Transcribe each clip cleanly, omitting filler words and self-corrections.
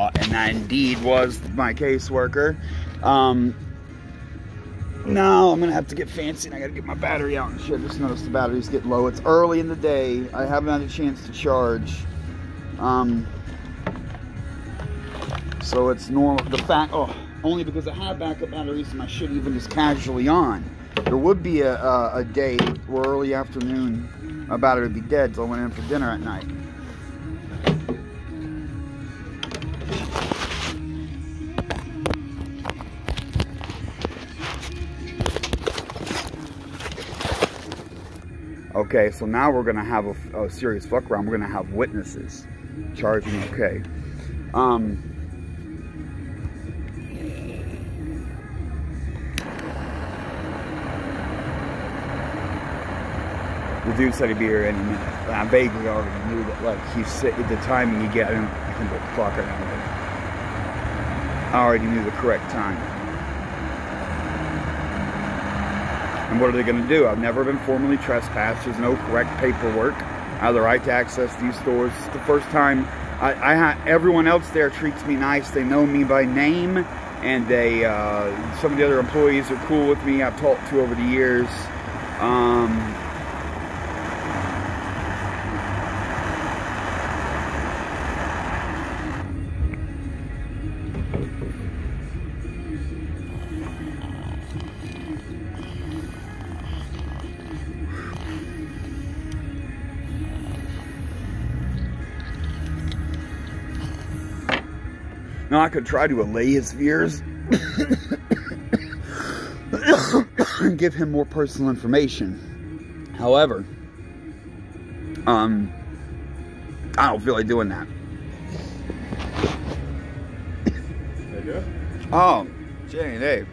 And that indeed was my caseworker. Now I'm gonna have to get fancy and I gotta get my battery out and shit. I just noticed the batteries get low. It's early in the day. I haven't had a chance to charge. So it's normal. The fact, only because I have backup batteries and I should even just casually on. There would be a day or early afternoon my battery would be dead, so I went in for dinner at night. Okay, so now we're gonna have a serious fuck around. We're gonna have witnesses charging. Okay. The dude said he'd be here any minute. I vaguely already knew that, like, he said the timing you get. I can go fuck around with it. I already knew the correct time. And what are they going to do? I've never been formally trespassed. There's no correct paperwork. I have the right to access these stores. It's the first time. Everyone else there treats me nice. They know me by name. And they, some of the other employees are cool with me. I've talked to over the years. Now I could try to allay his fears and give him more personal information. However, I don't feel like doing that. There you go. Oh, Jay, Dave.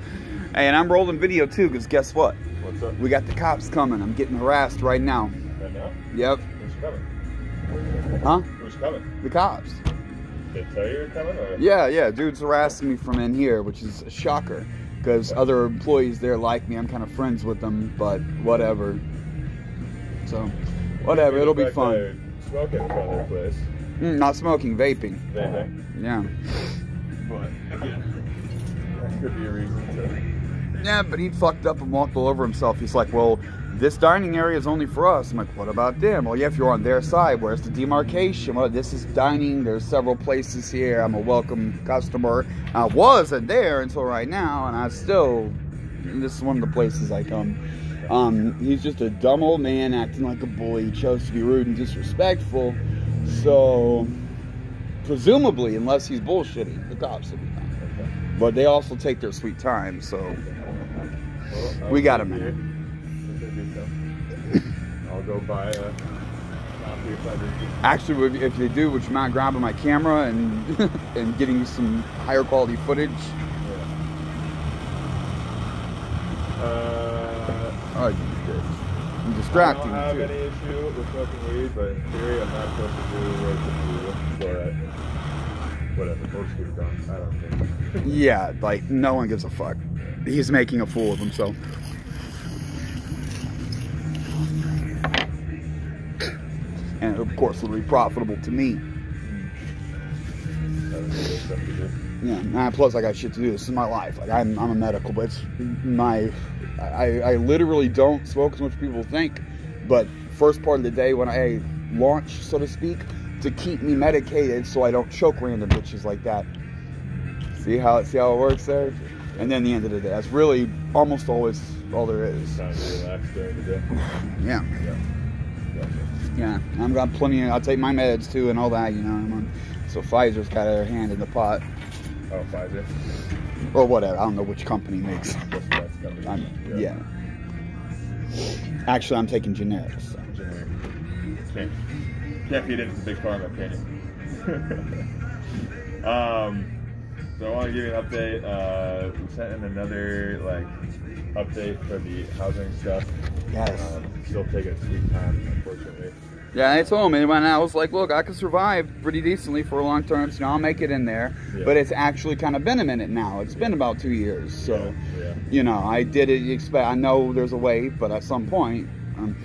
Hey, and I'm rolling video too, because guess what? What's up? We got the cops coming. I'm getting harassed right now. Right now? Yep. Who's coming? Huh? Who's coming? The cops. Did they tell you you're coming? Or? Yeah, dude's harassing me from in here, which is a shocker, because other employees there like me. I'm kind of friends with them, but whatever. So, whatever, it'll be fun. Smoking in front of their place. Not smoking, vaping. Vaping? Yeah. But, again, that could be a reason to... Yeah, but he fucked up and walked all over himself. He's like, well, this dining area is only for us. I'm like, what about them? Well, yeah, if you're on their side, where's the demarcation? Well, this is dining. There's several places here. I'm a welcome customer. I wasn't there until right now, and I still, this is one of the places I come. He's just a dumb old man acting like a bully. He chose to be rude and disrespectful. So, presumably, unless he's bullshitting, the cops will be fine. But they also take their sweet time, so we got a minute. I'll go buy a coffee if I do. Actually, if they do, would you mind grabbing my camera and getting you some higher quality footage? Yeah. Oh, you did. I'm distracting you. I don't have any issue with smoking weed, but in theory, I'm not supposed to do what you do. But whatever, folks would have gone. I don't think. Yeah, like no one gives a fuck. He's making a fool of himself. And of course, it'll be profitable to me. Yeah, plus I got shit to do. This is my life. Like I'm a medical, but it's my, I literally don't smoke as much as people think. But first part of the day when I launch, so to speak, to keep me medicated so I don't choke random bitches like that. See how it works there? And then the end of the day, that's really almost always all there is. Time to relax during the day. Yeah. Yeah. Yeah, I've got plenty of, I'll take my meds too and all that, you know. So Pfizer's got their hand in the pot. Oh, Pfizer? Or whatever, I don't know which company makes it. Yeah. Actually, I'm taking generics. So. Generic. Can't feed into big pharma, can you? So I want to give you an update. We sent in another, update for the housing stuff. Yes. Still taking a sweet time, unfortunately. Yeah, I told him, and I was like, look, I could survive pretty decently for a long term, so I'll make it in there. Yeah. But it's actually kind of been a minute now. It's been about 2 years. So, yeah. You know, I didn't expect, I know there's a way, but at some point, and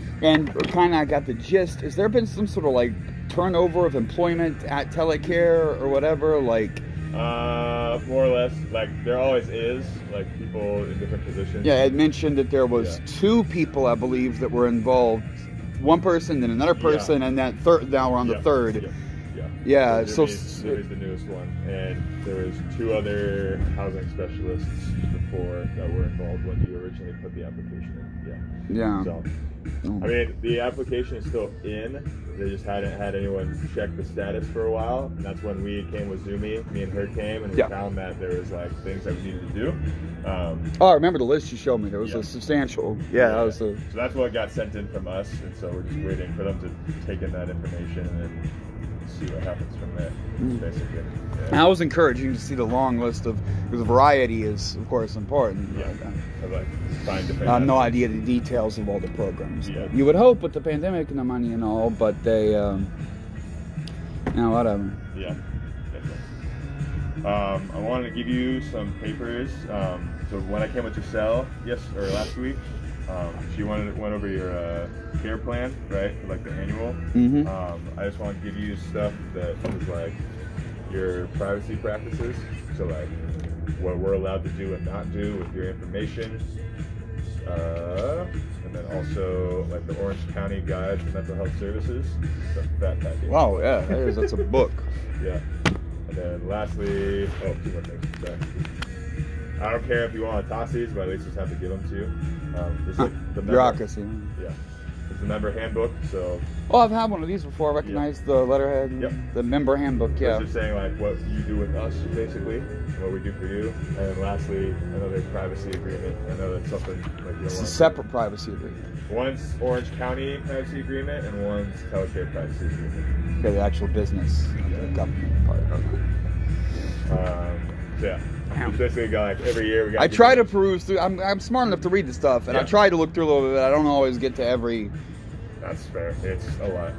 kind of I got the gist. Has there been some sort of, turnover of employment at telecare or whatever? More or less, like there always is, like people in different positions. Yeah, I had mentioned that there was two people, I believe, that were involved. One person, then another person, and that third. Now we're on the third. Yeah, so Jimmy's the newest one, and there was two other housing specialists before that were involved when you originally put the application in. Yeah. So, I mean, the application is still in. They just hadn't had anyone check the status for a while, and that's when we came with Zumi. Me and her came, and we found that there was like things that we needed to do. Oh, I remember the list you showed me. There was a substantial. Yeah, that was a... So that's what got sent in from us, and so we're just waiting for them to take in that information and see what happens from that, basically. Yeah. I was encouraging to see the long list of, because variety is, of course, important. Yeah. I have no idea the details of all the programs. Yeah. You would hope with the pandemic and the money and all, but they, you know, whatever. Yeah, definitely. I wanted to give you some papers. So when I came with Giselle, last week, she went over your care plan, right? Like the annual. I just want to give you stuff that is like your privacy practices. So like what we're allowed to do and not do with your information. And then also like the Orange County Guide for Mental Health Services. That package. Wow, yeah, that's a book. Yeah. And then lastly, two more things. Sorry. I don't care if you want Autopsies, but at least just have to give them to you. The bureaucracy. Yeah. It's the member handbook, so... Oh, I've had one of these before. I recognize the letterhead and the member handbook, It's just saying, like, what you do with us, basically. What we do for you. And then lastly, another privacy agreement. I know that's something... Like, it's a separate privacy agreement. One's Orange County privacy agreement, and one's Telecare privacy agreement. Okay, the actual business. The government part. Basically, like every year, I try to peruse through. I'm smart enough to read the stuff, and I try to look through a little bit. I don't always get to every. That's fair. It's a lot.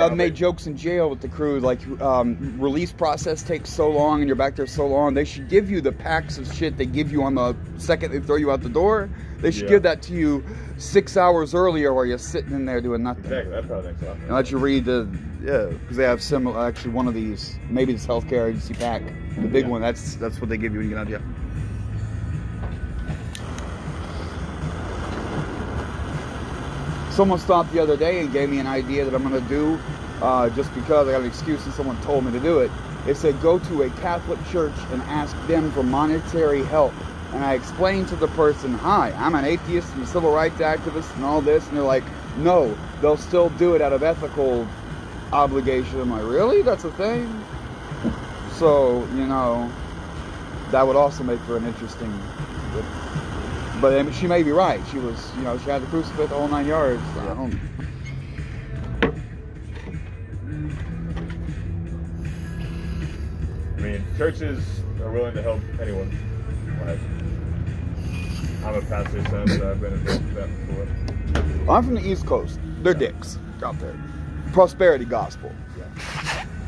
I've made jokes in jail with the crew, like release process takes so long, and you're back there so long. They should give you the packs of shit they give you on the second they throw you out the door. They should give that to you 6 hours earlier, while you're sitting in there doing nothing. Exactly. That probably makes a lot. And let you read the because they have similar. Actually, one of these, maybe this healthcare agency pack. The big one, that's what they give you when you get out. Someone stopped the other day and gave me an idea that I'm going to do just because I got an excuse and someone told me to do it. It said, go to a Catholic church and ask them for monetary help. And I explained to the person, hi, I'm an atheist and a civil rights activist and all this. And they're like, no, they'll still do it out of ethical obligation. I'm like, really? That's a thing? So, you know, that would also make for an interesting, but I mean, she may be right. She was, you know, she had the crucifix all 9 yards. I don't. I mean, churches are willing to help anyone. Like, I'm a pastor, so I've been involved in that before. I'm from the East Coast. They're dicks out there. Prosperity gospel.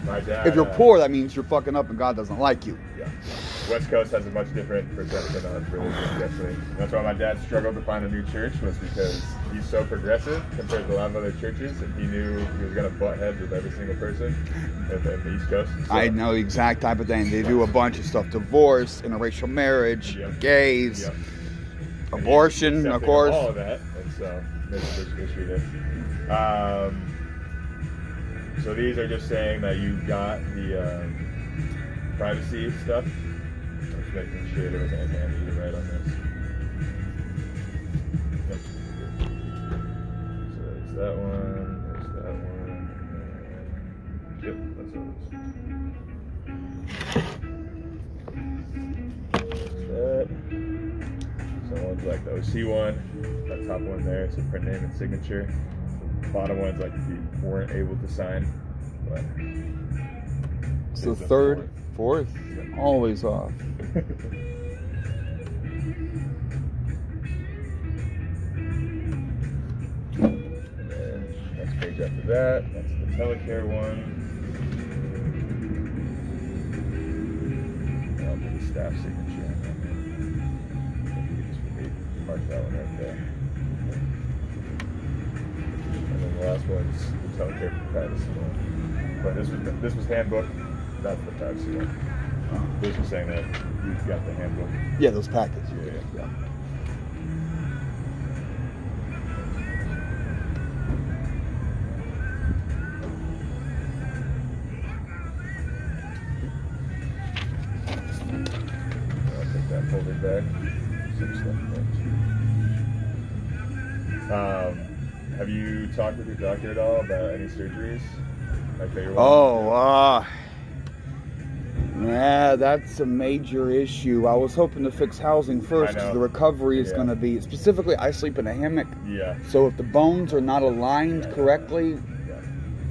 My dad, if you're poor, that means you're fucking up and God doesn't like you. Yeah. West Coast has a much different perception on religion, definitely. That's why my dad struggled to find a new church, was because he's so progressive compared to a lot of other churches, and he knew he was going to butt heads with every single person at the East Coast. So. I know the exact type of thing. They do a bunch of stuff. Divorce, interracial marriage, gays, abortion, of course. All of that, and so there's an issue there. So these are just saying that you got the privacy stuff. I was making sure there wasn't anything I needed to write on this. So there's that one, there's that one, and that's all it is. There's that. So one's like the OC one, that top one there, it's a print name and signature. Bottom one's like if you weren't able to sign. But it's the third, fourth, always off. And then next page after that, that's the Telecare one. I'll put the staff signature on that. Mark that one right there. The last one's the Telecare privacy one. But this was handbook, not the privacy one. This is saying that you've got the handbook. Yeah, those packets. Yeah, yeah. I'll take that folder back. Have you talked with your doctor at all about any surgeries? Yeah, that's a major issue. I was hoping to fix housing first because the recovery is going to be, specifically I sleep in a hammock. Yeah. So if the bones are not aligned correctly.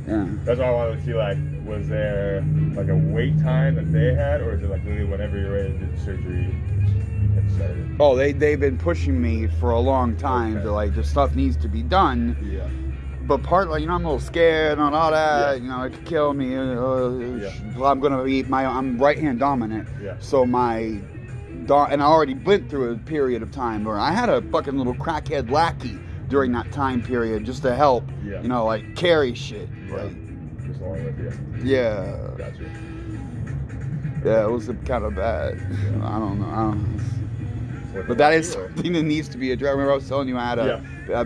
Yeah. That's why I wanted to see, like, was there like a wait time that they had, or is it like literally whenever you're ready to do the surgery? Oh, they've been pushing me for a long time. Okay. They're like, this stuff needs to be done. Yeah. But partly, you know, I'm a little scared on all that. Yeah. You know, it could kill me. I'm gonna eat my. I'm right hand dominant. Yeah. So my, and I already went through a period of time where I had a fucking little crackhead lackey during that time period just to help. Yeah. You know, like carry shit. Yeah. Like, just along with you. Yeah. Gotcha. Yeah, it was kind of bad. Yeah. I don't know. But that is something that needs to be addressed. Remember I was telling you I had a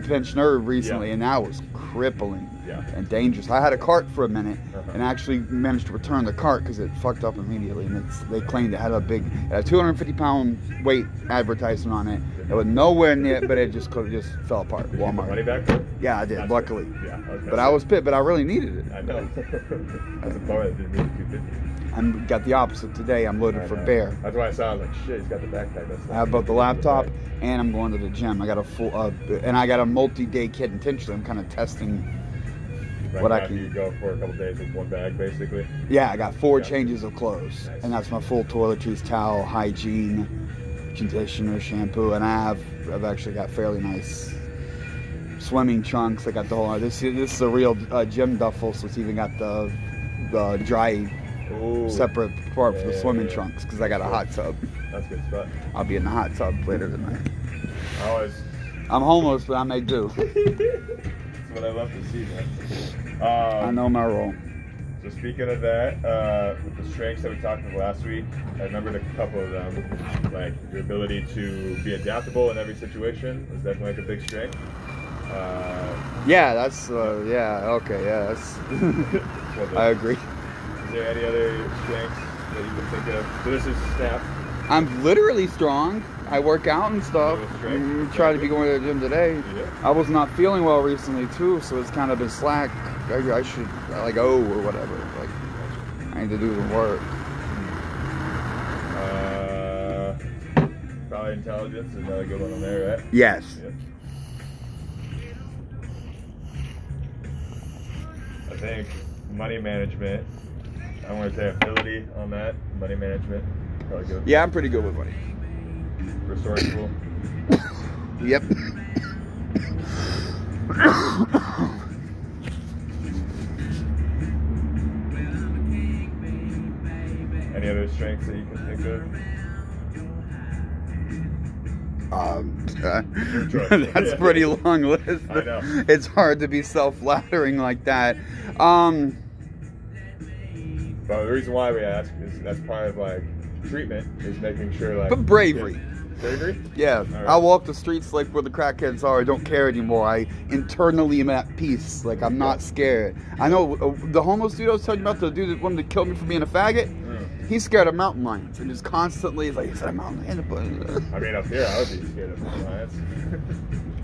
pinched nerve recently, and that was crippling and dangerous. I had a cart for a minute and actually managed to return the cart because it fucked up immediately. And it's, they claimed it had a big, 250-pound weight advertisement on it. It was nowhere near it, but it just fell apart. Did Walmart. You put money back there? Yeah, I did. That's luckily. Yeah. But I was pissed. But I really needed it. I know. That's a bar that didn't need $250. I've got the opposite today. I'm loaded for bear. That's why I sound like shit. He's got the backpack. That's I have both the laptop and I'm going to the gym. I got a full and I got a multi-day kit intentionally. I'm kind of testing like what I can. You go for a couple days with one bag, basically. Yeah, I got four changes of clothes, and that's my full toiletries, towel, hygiene, conditioner, shampoo, and I've actually got fairly nice swimming trunks. I got the whole. This is a real gym duffel, so it's even got the dry. Ooh. Separate part for the swimming trunks because I got a hot tub. That's good stuff. I'll be in the hot tub later tonight. I'm homeless, but I may do. That's what I love to see, man. I know my role. So speaking of that, with the strengths that we talked about last week, I remembered a couple of them. Like your ability to be adaptable in every situation is definitely like a big strength. I agree. Is there any other strengths that you can think of? So this is snap. I'm literally strong. I work out and stuff. I try to be going to the gym today. Yeah. I was not feeling well recently too, so it's kind of been slack. I should like or whatever. Like I need to do the work. Probably intelligence is another good one on there, right? Yes. Yeah. I think money management. I want to say ability on that. Money management. Probably good. Yeah, I'm pretty good with money. Resourceful. Yep. Any other strengths that you can think of? That's a pretty long list. I know. It's hard to be self-flattering like that. But the reason why we ask is that's part of like treatment is making sure like. But bravery. Bravery? Yeah. Right. I walk the streets like where the crackheads are. I don't care anymore. I internally am at peace. Like I'm not scared. I know the homeless dude I was telling you about, the dude that wanted to kill me for being a faggot. He's scared of mountain lions and just constantly is like, is that a mountain lion? I mean, up here I would be scared of mountain lions.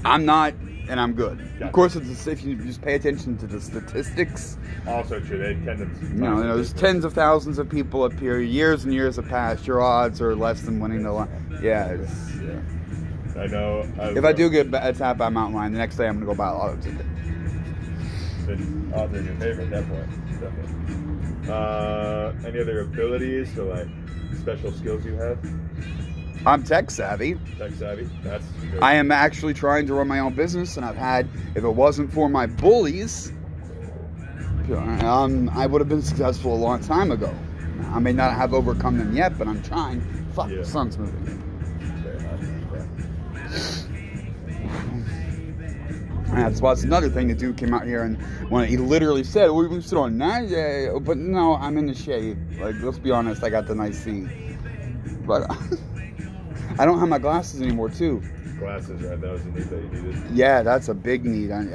I'm not. And I'm good. Gotcha. Of course, it's, if you just pay attention to the statistics. Also true. They tend to, you know, there's tens of thousands of people up here. Years and years have passed. Your odds are less than winning the line. Yeah, I know. If I do get attacked by a mountain lion, the next day I'm gonna go buy a lotto ticket. It's odds in your favor at that point. Definitely. Any other abilities or like special skills you have? I'm tech savvy. Tech savvy. That's good. I am actually trying to run my own business, and I've had, if it wasn't for my bullies, I would have been successful a long time ago. I may not have overcome them yet, but I'm trying. Fuck, the sun's moving. That's why it's another thing the dude came out here and when he literally said, "Oh, we've thrown that, yeah," but no, I'm in the shade. Like, let's be honest, I got the nice seat, but I don't have my glasses anymore too. Glasses, right? That was the need that you needed. Yeah, that's a big need. The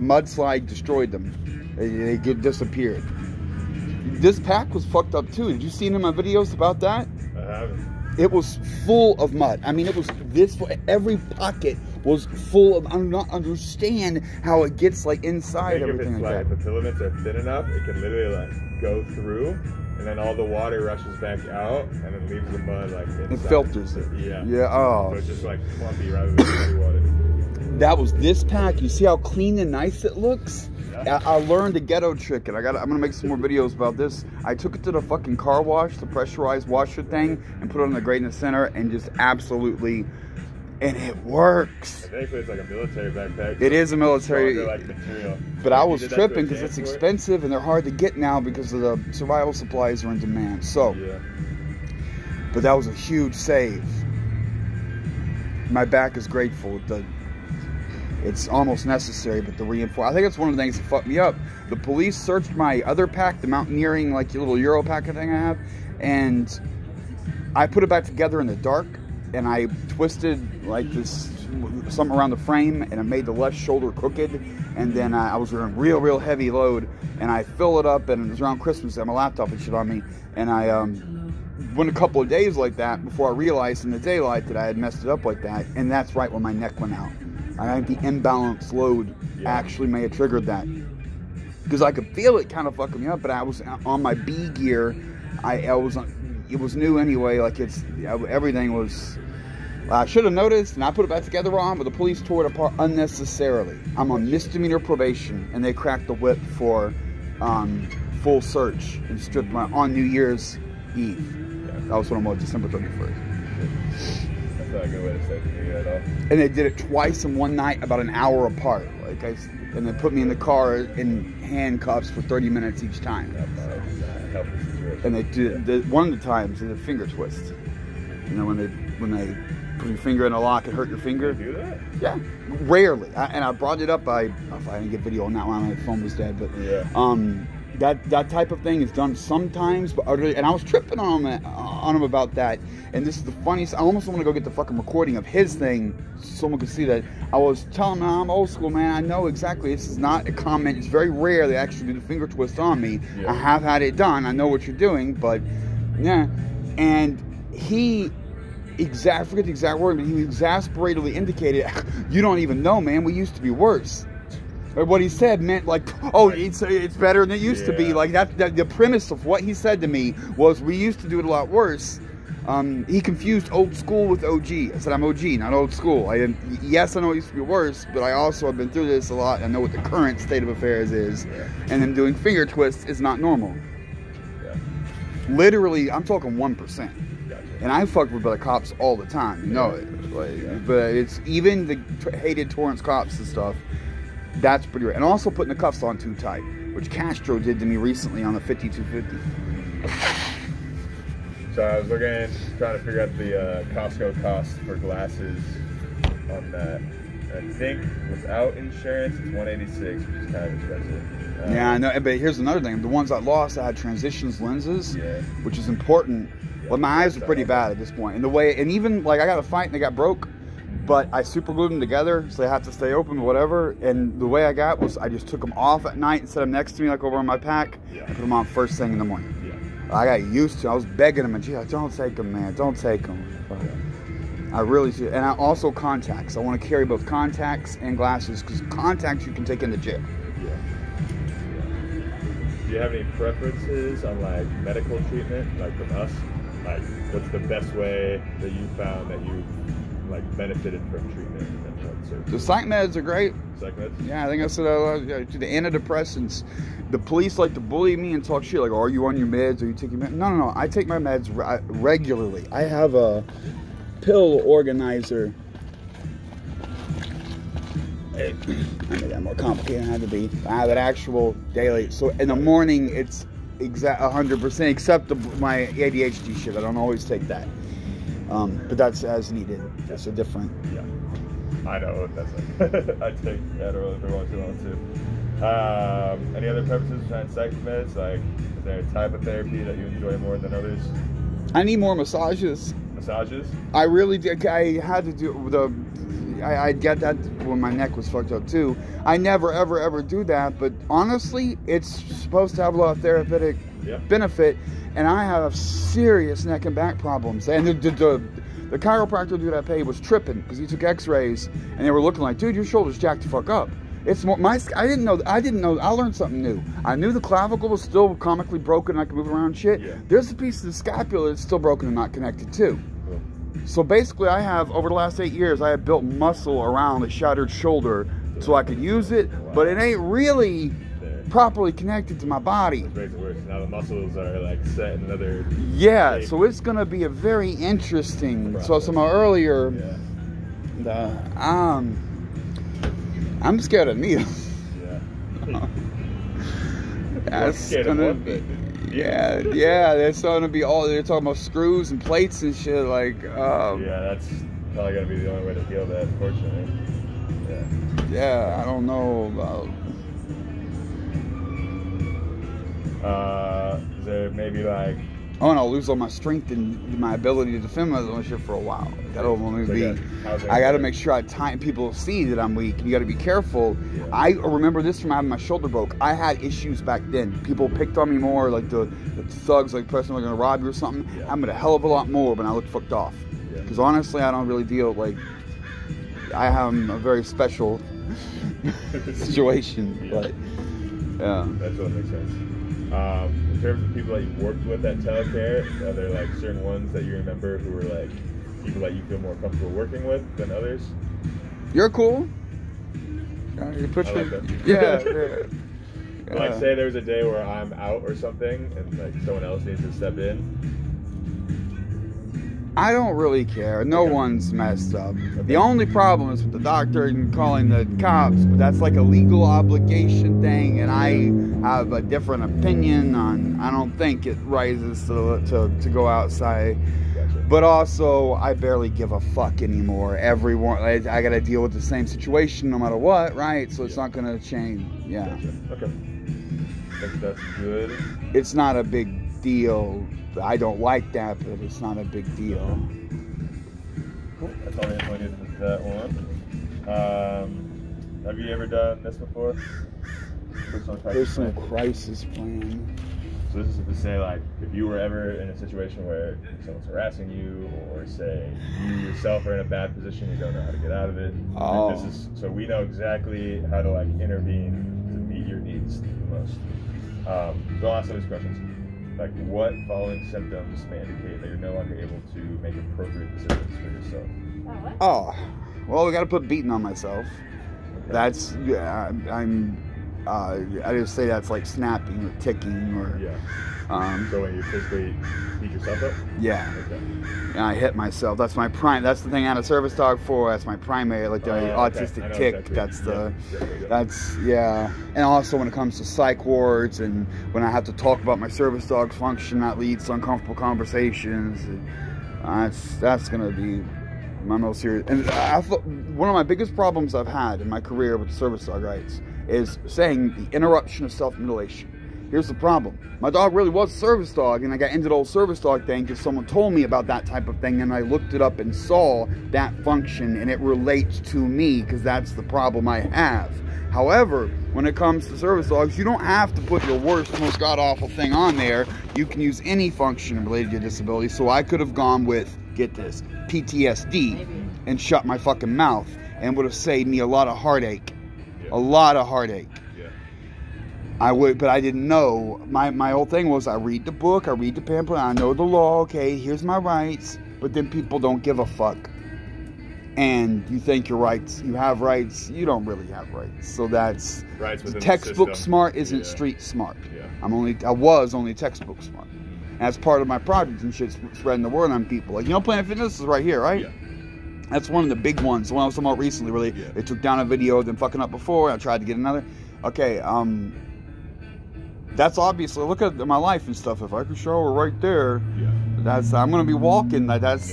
mudslide destroyed them. They disappeared. This pack was fucked up too. Did you see any of my videos about that? I haven't. It was full of mud. I mean, it was this. Every pocket was full of. I do not understand how it gets like inside everything. It's like that. If the filaments are thin enough, it can literally like go through, and then all the water rushes back out, and it leaves the mud like inside. It filters it. Yeah. Yeah. Oh. So it's just like clumpy rather than dirty water. That was this pack. You see how clean and nice it looks. I learned a ghetto trick, and I'm gonna make some more videos about this. I took it to the fucking car wash, the pressurized washer thing, and put it on the grate in the center, and just absolutely, and it works. Basically, it's like a military backpack. It is a military, like, material. But I was tripping because it's expensive, and they're hard to get now because of the survival supplies are in demand. So, yeah. But that was a huge save. My back is grateful. It's almost necessary, but the reinforcement. I think that's one of the things that fucked me up. The police searched my other pack, the mountaineering, like your little Euro pack thing I have, and I put it back together in the dark, and I twisted like this, something around the frame, and it made the left shoulder crooked, and then I was wearing real heavy load, and I fill it up, and it was around Christmas, I had my laptop and shit on me, and I went a couple of days like that before I realized in the daylight that I had messed it up like that, and that's right when my neck went out. I think the imbalance load actually may have triggered that, because I could feel it kind of fucking me up. But I was on my B gear. I was on, it was new anyway. Like everything was. I should have noticed, and I put it back together wrong. But the police tore it apart unnecessarily. I'm on misdemeanor probation, and they cracked the whip for full search and stripped my on New Year's Eve. Yeah. That was when I'm on December 31st. Not a good way to start the new year at all. And they did it twice in one night, about an hour apart. Like and they put me in the car in handcuffs for 30 minutes each time. And they did one of the times they did a finger twist. You know, when they put your finger in a lock and hurt your finger. They do that? Yeah, rarely. I brought it up. I didn't get video on that one. My phone was dead, but yeah. That type of thing is done sometimes, but utterly, and I was tripping on him about that, and this is the funniest. I almost want to go get the fucking recording of his thing so someone could see that. I was telling him, I'm old school, man. I know exactly. This is not a comment. It's very rare they actually do the finger twist on me. Yeah. I have had it done. I know what you're doing, but yeah. And I forget the exact word, but he exasperatedly indicated, "You don't even know, man. We used to be worse." What he said meant like, oh, it's better than it used to be. Like that the premise of what he said to me was, we used to do it a lot worse. He confused old school with OG. I said, I'm OG, not old school. Yes, I know it used to be worse, but I also have been through this a lot. I know what the current state of affairs is, and them doing finger twists is not normal. Yeah. Literally, I'm talking 1%. And I fuck with the cops all the time, you know it. Like, but it's even the hated Torrance cops and stuff. That's pretty rare. And also putting the cuffs on too tight, which Castro did to me recently on the 5250. So I was trying to figure out the Costco cost for glasses on that. I think without insurance, it's $186, which is kind of expensive. Yeah, I know. But here's another thing. The ones I lost, I had transitions lenses, which is important. Yeah, well, my eyes are pretty bad at this point. And the way, and even like I got a fight and they got broke. But I super glued them together, so they have to stay open, whatever. And the way I got was I just took them off at night and set them next to me, like over on my pack, and put them on first thing in the morning. Yeah. I got used to it. I was begging them, and geez, don't take them, man. Don't take them. Yeah. I really should. And I also contacts. I want to carry both contacts and glasses, because contacts you can take into jail. Yeah. Yeah. Do you have any preferences on like medical treatment, like from us? Like, what's the best way that you found that you like benefited from treatment? The psych meds are great. Psych meds? Yeah, I think I said the antidepressants. The police like to bully me and talk shit like, "Are you on your meds? Are you taking meds?" No. I take my meds regularly. I have a pill organizer. I made that more complicated than I had to be. I have an actual daily. So in the morning, it's exact 100%, except my ADHD shit. I don't always take that. But that's as needed. That's a different. Yeah. I know, that's it. I take Adderall if I want to. Any other purposes behind psych meds? Like, is there a type of therapy that you enjoy more than others? I need more massages. Massages? I really did. I had to do the... I get that when my neck was fucked up too. I never, ever, ever do that. But honestly, it's supposed to have a lot of therapeutic benefit. And I have serious neck and back problems. And the chiropractor dude I paid was tripping because he took X-rays and they were looking like, dude, your shoulder's jacked the fuck up. It's more my. I didn't know. I learned something new. I knew the clavicle was still comically broken. I could move around shit. Yeah. There's a piece of the scapula that's still broken and not connected to. Cool. So basically, I have over the last 8 years, I have built muscle around a shattered shoulder so I could use it, but it ain't really properly connected to my body. Now the muscles are like set in another. Yeah. Shape. So it's gonna be a very interesting. Probably. So some earlier. Yeah. I'm scared of needles. Yeah. That's gonna be. Yeah, yeah. That's gonna be all. They're talking about screws and plates and shit. Like. Yeah, that's probably gonna be the only way to heal that, unfortunately. Yeah. Yeah, I don't know about. Is there maybe like? Oh, and I'll lose all my strength and my ability to defend myself and shit for a while. That'll only be. I got to make sure I time. People see that I'm weak. You got to be careful. Yeah. I remember this from having my shoulder broke. I had issues back then. People picked on me more, like the thugs, like person was gonna rob you or something. Yeah. I'm gonna hell of a lot more when I look fucked off. Because honestly, I don't really deal like. I have a very special situation, but yeah. That totally makes sense. In terms of people that you've worked with at Telecare, are there like certain ones that you remember who were like people that you feel more comfortable working with than others? You're cool. You put I like that. Yeah. Like say there's a day where I'm out or something and like someone else needs to step in. I don't really care. No one's messed up. Okay. The only problem is with the doctor and calling the cops, but that's like a legal obligation thing, and I have a different opinion on. I don't think it rises to go outside, but also I barely give a fuck anymore. Everyone, I gotta deal with the same situation no matter what, right? So it's not gonna change. Yeah. Gotcha. Okay. I think that's good. It's not a big deal. I don't like that, but it's not a big deal. Cool. That's all I needed with that one. Have you ever done this before? Personal crisis plan. So this is to say, like, if you were ever in a situation where someone's harassing you, or say you yourself are in a bad position, you don't know how to get out of it. Oh. Like this is, so we know exactly how to like intervene to meet your needs the most. So I'll ask those questions. Like, what following symptoms may indicate that you're no longer able to make appropriate decisions for yourself? Oh, well, we got to put beating on myself. Okay. That's I just say that's like snapping or ticking or. Yeah. So when you physically beat yourself up. Yeah. Okay. And I hit myself. That's my prime. That's the thing I had a service dog for. That's my primary, like the autistic tick. Exactly. That's the. Yeah. That's yeah. And also when it comes to psych wards and when I have to talk about my service dog's function, that leads to uncomfortable conversations. That's gonna be my most serious. And one of my biggest problems I've had in my career with the service dog rights is saying the interruption of self-mutilation. Here's the problem. My dog really was a service dog, and I got into the old service dog thing because someone told me about that type of thing, and I looked it up and saw that function, and it relates to me because that's the problem I have. However, when it comes to service dogs, you don't have to put your worst, most god-awful thing on there. You can use any function related to your disability, so I could have gone with, get this, PTSD, and shut my fucking mouth, and would have saved me a lot of heartache. A lot of heartache. Yeah. I would, but I didn't know. My whole thing was I read the book, I read the pamphlet, I know the law, okay, here's my rights, but then people don't give a fuck. And you think your rights, you have rights, you don't really have rights. So that's rights within the textbook smart isn't street smart. Yeah. I was only textbook smart. And that's part of my project and shit, spreading the word on people. Like, you know, Planet Fitness is right here, right? Yeah. That's one of the big ones. The one I was talking about recently, really. Yeah. They took down a video of them fucking up before. I tried to get another. Okay, that's obviously. Look at my life and stuff. If I could show her right there, That's I'm gonna be walking. Like that's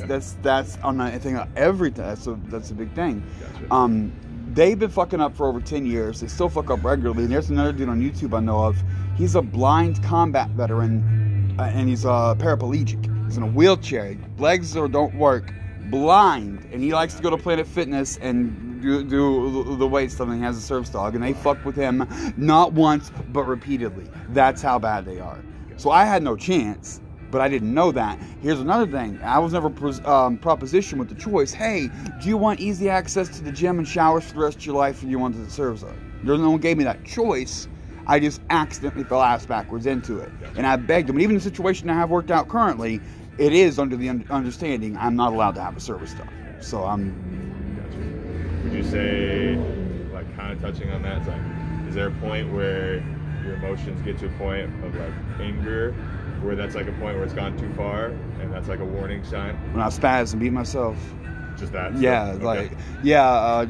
on a thing. That's a big thing. Gotcha. They've been fucking up for over 10 years. They still fuck up regularly. And there's another dude on YouTube I know of. He's a blind combat veteran, and he's paraplegic. He's in a wheelchair. Legs don't work. Blind, and he likes to go to Planet Fitness and do the weight stuff. And he has a service dog, and they fuck with him not once but repeatedly. That's how bad they are. So I had no chance. But I didn't know that. Here's another thing. I was never propositioned with the choice. Hey, do you want easy access to the gym and showers for the rest of your life, or do you want the service dog? No one gave me that choice. I just accidentally fell ass backwards into it. And I begged them. And even the situation I have worked out currently, it is under the understanding I'm not allowed to have a service dog. So I'm... Gotcha. Would you say, like, kind of touching on that, it's like, is there a point where your emotions get to a point of, like, anger, where that's like a point where it's gone too far and that's like a warning sign? When I spaz and beat myself. Just that? Yeah, okay. Like, yeah,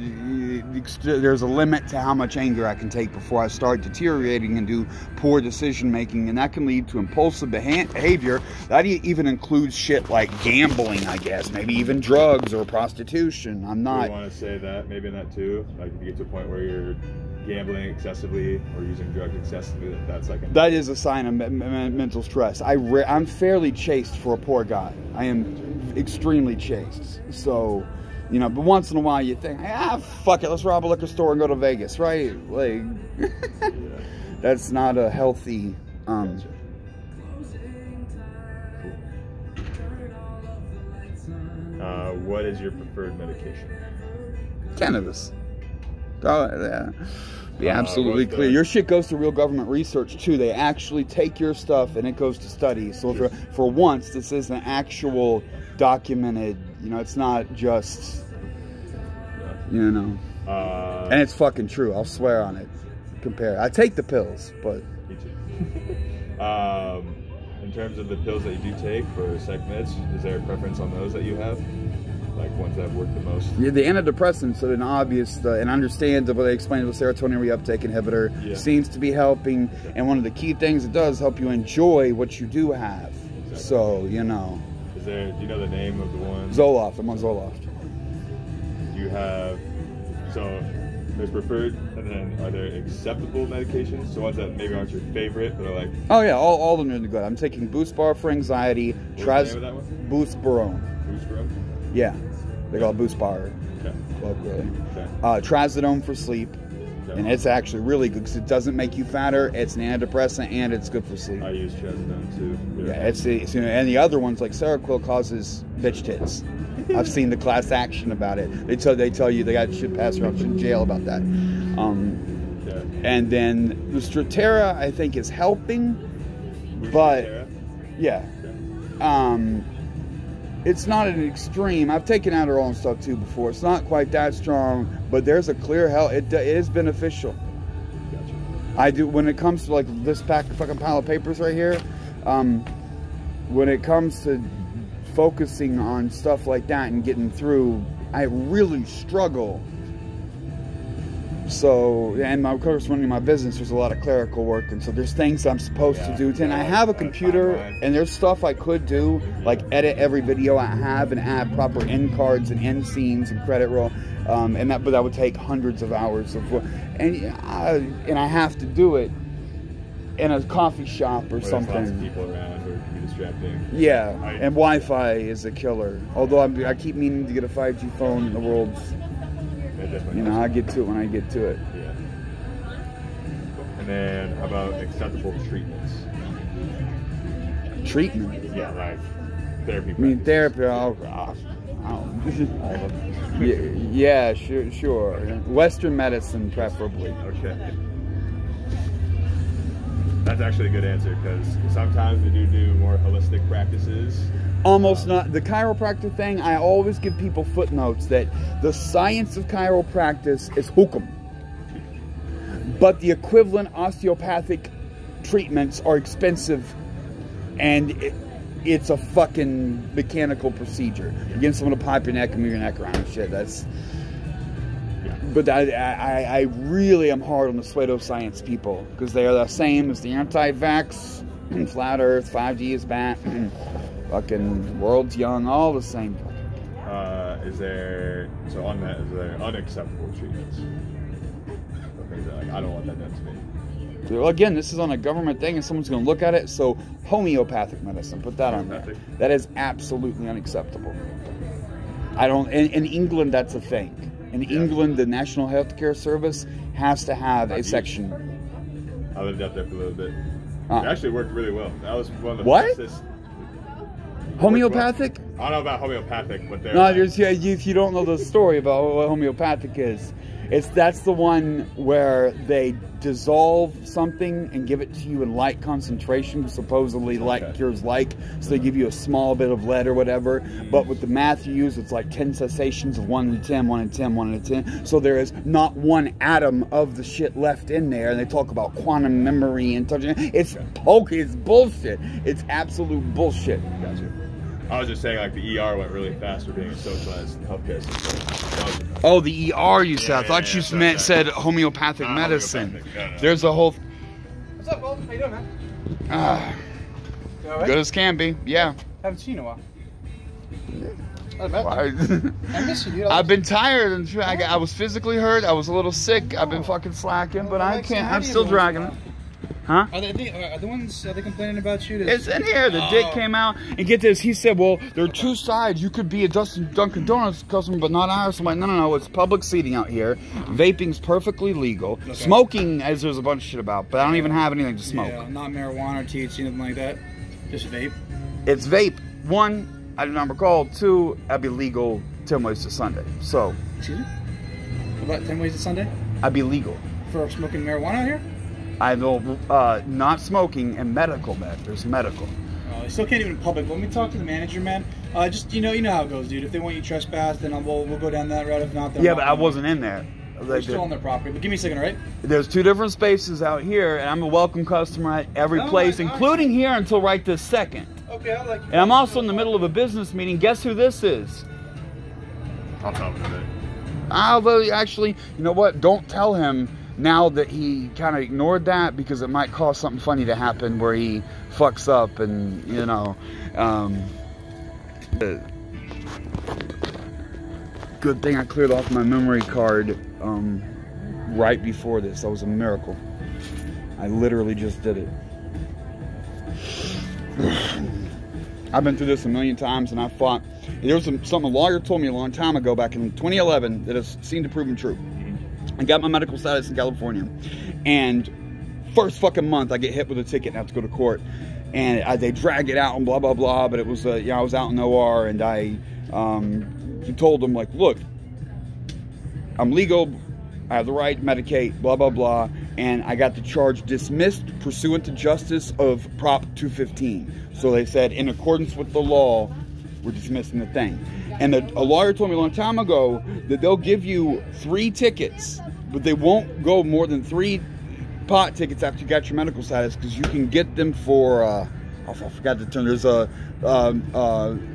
there's a limit to how much anger I can take before I start deteriorating and do poor decision making, and that can lead to impulsive behavior. That even includes shit like gambling, I guess, maybe even drugs or prostitution. I'm not... You want to say that, maybe not too, like if you get to a point where you're gambling excessively or using drugs excessively, that's like... That is a sign of mental stress. I'm fairly chaste for a poor guy. I am extremely chaste. So, you know, but once in a while you think, ah, fuck it, let's rob a liquor store and go to Vegas, right? Like, that's not a healthy... Gotcha. Cool. What is your preferred medication? Cannabis. Oh, yeah. Be absolutely clear. Your shit goes to real government research, too. They actually take your stuff and it goes to study. So for once, this is an actual documented, you know, it's not just, you know. And it's fucking true. I'll swear on it. Compare. I take the pills, but... Me too. In terms of the pills that you do take for psych meds, is there a preference on those that you have? Like ones that work the most. Yeah, the antidepressants are an obvious and understandable. They explain the serotonin reuptake inhibitor seems to be helping, and one of the key things it does help you enjoy what you do have. Exactly. So you know. Is there? Do you know the name of the one? Zoloft. I'm on Zoloft. Do you have? So there's preferred, and then are there acceptable medications? So ones that maybe aren't your favorite, but are like. Oh yeah, all of them are good. I'm taking Buspar for anxiety. What's the name of that one? Buspirone. Buspirone. Yeah. They call it Buspar. Okay. Trazodone for sleep. And it's actually really good because it doesn't make you fatter. It's an antidepressant and it's good for sleep. I use Trazodone too. Yeah, it's you know, and the other ones like Seroquel causes bitch tits. I've seen the class action about it. They tell you they got shit passed around in jail about that. And then the Strattera I think is helping, but it's not an extreme. I've taken Adderall and stuff too before. It's not quite that strong, but there's a clear hell. It is beneficial. Gotcha. I do when it comes to like this fucking pile of papers right here. When it comes to focusing on stuff like that and getting through, I really struggle. So, and of course, running my business, there's a lot of clerical work, and so there's things I'm supposed to do. And I have a computer, and there's stuff I could do, like edit every video I have and add proper end cards and end scenes and credit roll, but that would take hundreds of hours of work, and I have to do it in a coffee shop or something. Lots of people around who can be distracting. Yeah, and Wi-Fi is a killer. Although I keep meaning to get a 5G phone, and the world's. You know, I get to it when I get to it. Yeah. And then, how about acceptable treatments? Treatment? Yeah, like therapy. I mean, therapy. Oh. Yeah, sure. Okay. Western medicine, preferably. Okay. That's actually a good answer because sometimes we do more holistic practices. Almost not. The chiropractor thing, I always give people footnotes that the science of chiropractic is hokum. But the equivalent osteopathic treatments are expensive and it's a fucking mechanical procedure. You're getting someone to pop your neck and move your neck around and shit. That's... But I really am hard on the pseudoscience people because they are the same as the anti-vax, flat earth, 5G is bad. Fucking world's young, all the same. So on that, is there unacceptable treatments? Like, I don't want that done to me. Dude, well, again, this is on a government thing and someone's going to look at it. So homeopathic medicine, put that on there. That is absolutely unacceptable. I don't, in England, that's a thing. In England, the National Healthcare Service has to have a section. I lived out there for a little bit. It actually worked really well. That was one of the fastest. Homeopathic? I don't know about homeopathic, but no, if you don't know the story about what homeopathic is, that's the one where they dissolve something and give it to you in light concentration. Supposedly like cures like, so they give you a small bit of lead or whatever. But with the math you use, it's like 10 cessations of 1 in 10, 1 in 10, 1 in 10. So there is not one atom of the shit left in there. And they talk about quantum memory and touching. It's pokey. It's bullshit. It's absolute bullshit. Gotcha. I was just saying, like, the ER went really fast for being a socialized healthcare system. Oh, the ER, you said. Yeah, I thought you said homeopathic medicine. Homeopathic. No, no. There's a whole... What's up, Bolt? How you doing, man? Right? Good as can be, yeah. Haven't seen you in a while. I miss you, dude. I've been tired. And I was physically hurt. I was a little sick. I've been fucking slacking, but I can't. I'm still dragging it. Huh? Are they complaining about you? It's in here. The dick came out. And get this, he said, well, there are two sides. You could be a Dunkin' Donuts customer, but not ours. I'm like, no, no, no. It's public seating out here. Vaping's perfectly legal. Okay. Smoking, as there's a bunch of shit about, but I don't even have anything to smoke. Yeah, not marijuana or THC, nothing like that. Just vape. It's vape. One, I do not recall. Two, I'd be legal 10 ways to Sunday. So. Excuse me? About 10 ways to Sunday? I'd be legal. For smoking marijuana out here? I know, not smoking and medical matters. Medical. I still can't even public. Let me talk to the manager, man. Just you know how it goes, dude. If they want you trespassed, then we'll go down that route. If not, then yeah. But I wasn't in there. They're still on their property. But give me a second, all right? There's two different spaces out here, and I'm a welcome customer at every place, including here until right this second. Okay, I like you. And I'm also in the middle of a business meeting. Guess who this is? I'll tell him. I'll actually. You know what? Don't tell him. Now that he kind of ignored that, because it might cause something funny to happen where he fucks up and, you know, good thing I cleared off my memory card right before this. That was a miracle. I literally just did it. I've been through this a million times, and I fought. There was something a lawyer told me a long time ago back in 2011 that has seemed to prove true. I got my medical status in California, and first fucking month I get hit with a ticket and have to go to court, and they drag it out and blah blah blah. But it was, you know, I was out in OR, and I told them, like, look, I'm legal, I have the right to medicate, blah blah blah, and I got the charge dismissed pursuant to justice of Prop 215. So they said, in accordance with the law, we're dismissing the thing. And a lawyer told me a long time ago that they'll give you 3 tickets, but they won't go more than 3 pot tickets after you got your medical status, because you can get them for, I forgot the term, there's a,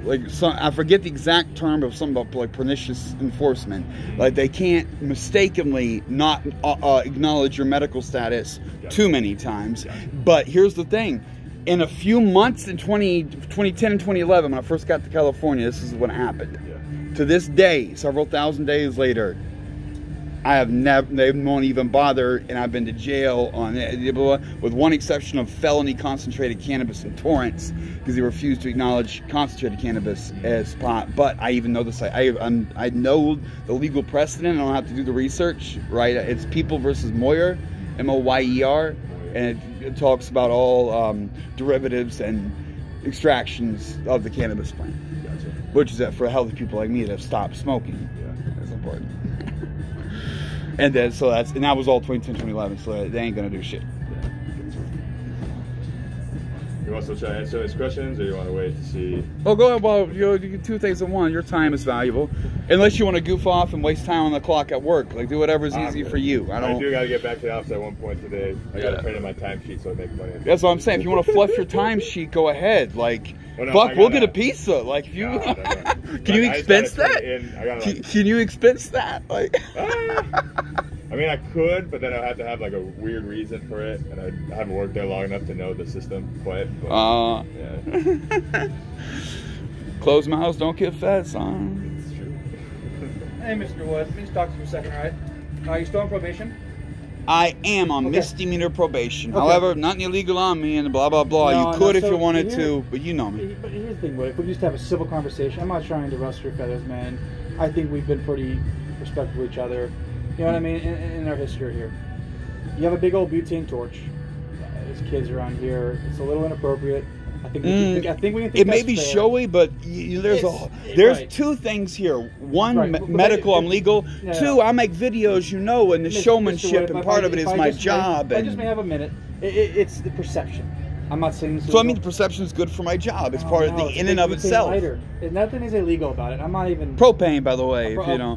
like, some, I forget the exact term of something about, like, pernicious enforcement. Like, they can't mistakenly not acknowledge your medical status too many times. But here's the thing. In a few months, in 2010 and 2011, when I first got to California, this is what happened. Yeah. To this day, several thousand days later, I have never, they won't even bother, and I've been to jail on it, with one exception of felony concentrated cannabis in Torrance, because they refused to acknowledge concentrated cannabis as pot. But I even know the site. I know the legal precedent. I don't have to do the research, right? It's People versus Moyer, M-O-Y-E-R. And it talks about all derivatives and extractions of the cannabis plant. Gotcha. Which is that for healthy people like me that have stopped smoking. Yeah. That's important. And then, so that's, and that was all 2010, 2011, so they ain't gonna do shit. Yeah. You want to try to answer these questions, or you want to wait to see? Oh, go ahead. Well, you do 2 things in 1. Your time is valuable. Unless you want to goof off and waste time on the clock at work. Like, do whatever's easy for you. I do got to get back to the office at one point today. I got to print in my timesheet so I make money. That's what I'm saying. If you want to fluff your timesheet, go ahead. Like, well, no, fuck, we'll get a pizza. Like, if you... No, no, no. Can you expense that? Can you expense that? Like... I mean, I could, but then I'd have to have like a weird reason for it, and I haven't worked there long enough to know the system quite. Yeah. Close mouths don't get fed, son. It's true. Hey, Mr. Wood, please talk to you for a second, all right? Are you still on probation? I am on misdemeanor probation. Okay. However, nothing illegal on me and blah, blah, blah. No, you could if you wanted to, but you know me. But here's the thing, Wood. If we just have a civil conversation, I'm not trying to rustle your feathers, man. I think we've been pretty respectful of each other. You know what I mean? In our history here. You have a big old butane torch. There's kids around here. It's a little inappropriate. I think we can think, it may be fair. Showy, but there's two things here. One, medical, I'm legal. Yeah, two, I make videos, you know, and the showmanship, and part of it is my job. I just may have a minute. It's the perception. I'm not saying this is I mean, the perception is good for my job. It's part of the in and of itself. Nothing is illegal about it. I'm not even... Propane, by the way, if you know.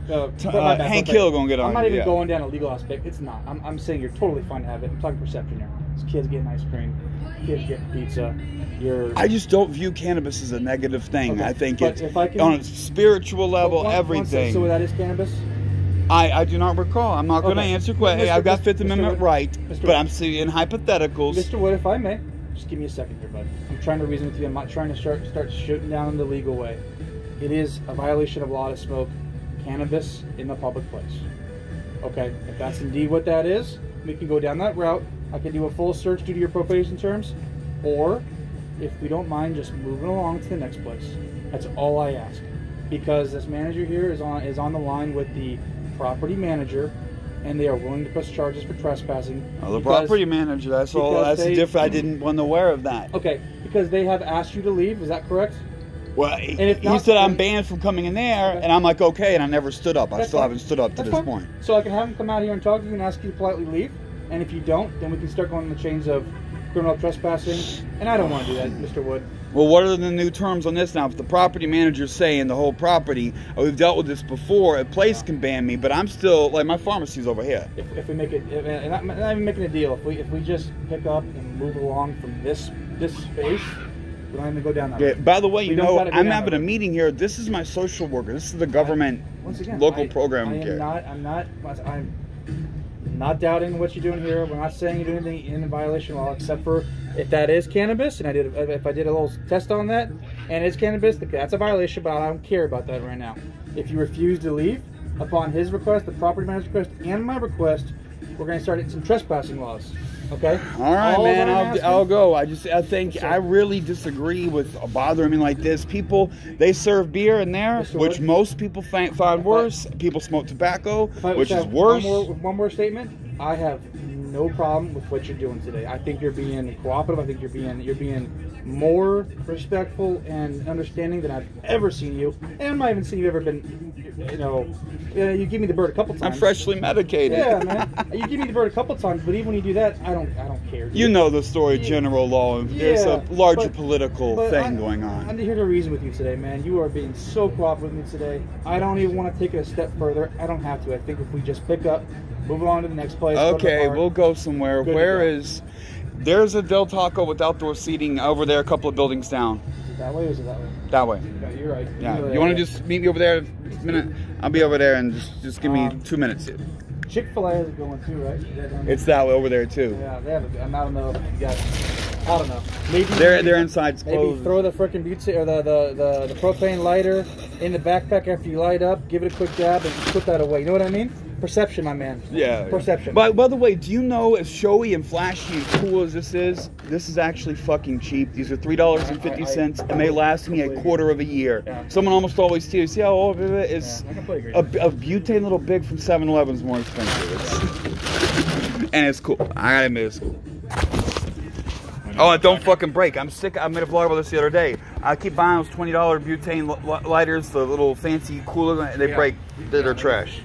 Hank Hill going to get on. I'm not even going down a legal aspect. It's not. I'm saying you're totally fine to have it. I'm talking perception here. This kid's getting ice cream. Kids getting pizza. You're... I just don't view cannabis as a negative thing. Okay. I think it's on a spiritual level, everything. So that is cannabis? I do not recall. I'm not going to answer questions. Hey, I've got Fifth Amendment right, but I'm seeing hypotheticals. Mr. Wood, if I may... Just give me a second here, bud. I'm trying to reason with you. I'm not trying to start shooting down the legal way. It is a violation of law to smoke cannabis in the public place. Okay, if that's indeed what that is, we can go down that route. I can do a full search due to your probation terms, or if we don't mind just moving along to the next place. That's all I ask, because this manager here is on the line with the property manager, and they are willing to press charges for trespassing. Oh, the property manager, that's all. That's different. I didn't wasn't aware of that. Okay, because they have asked you to leave, is that correct? Well, and if not, he said I'm banned from coming in there, and I'm like, okay, and I never stood up. I still haven't stood up to this point. So I can have him come out here and talk to you and ask you to politely leave, and if you don't, then we can start going in the chains of criminal trespassing, and I don't want to do that, Mr. Wood. Well, what are the new terms on this now? If the property manager's saying the whole property, we've dealt with this before, a place can ban me, but I'm still, like, my pharmacy's over here. If we make it, and I'm not even making a deal, if we just pick up and move along from this space, we don't even go down that road. By the way, you know, I'm having a meeting here. This is my social worker. This is the government local program. I'm not doubting what you're doing here. We're not saying you're doing anything in violation of law, except for if that is cannabis, and if I did a little test on that, and it's cannabis, that's a violation, but I don't care about that right now. If you refuse to leave, upon his request, the property manager's request, and my request, we're going to start some trespassing laws. Okay. All right, man. I'll go. I really disagree with bothering me like this. People, they serve beer in there, which most people find worse. People smoke tobacco, which is worse. One more statement. I have no problem with what you're doing today. I think you're being cooperative. I think you're being more respectful and understanding than I've ever seen you, and I'm not even seeing you've ever been. You give me the bird a couple times. I'm freshly medicated. Yeah, man. You give me the bird a couple times, but even when you do that, I don't care. You know the story, general law. There's a larger political thing going on. I'm here to reason with you today, man. You are being so cooperative with me today. I don't even want to take it a step further. I don't have to. I think if we just pick up, move on to the next place. Okay, we'll go somewhere. There's a Del Taco with outdoor seating over there, a couple of buildings down. Is it that way or is it that way? That way. No, you're right. Yeah. You want to just meet me over there a minute? I'll be over there and just give me 2 minutes. Chick-fil-A is going too, right? It's that way over there too. Yeah, they have a, I don't know if you got it. I don't know. Maybe they're inside's closed. Maybe throw the frickin' butane or the propane lighter in the backpack after you light up, give it a quick dab and put that away. You know what I mean? Perception, my man. Yeah. Perception. But by the way, do you know, as showy and flashy and cool as this is actually fucking cheap. These are $3.50, and they last me a quarter of a year. Yeah. Someone almost always sees, see how old it is. A butane little big from 7-Eleven is more expensive. It's, and it's cool. I gotta admit, it's cool. Oh, I don't fucking break. I'm sick. I made a vlog about this the other day. I keep buying those $20 butane lighters, the little fancy cooler. They break. They're trash.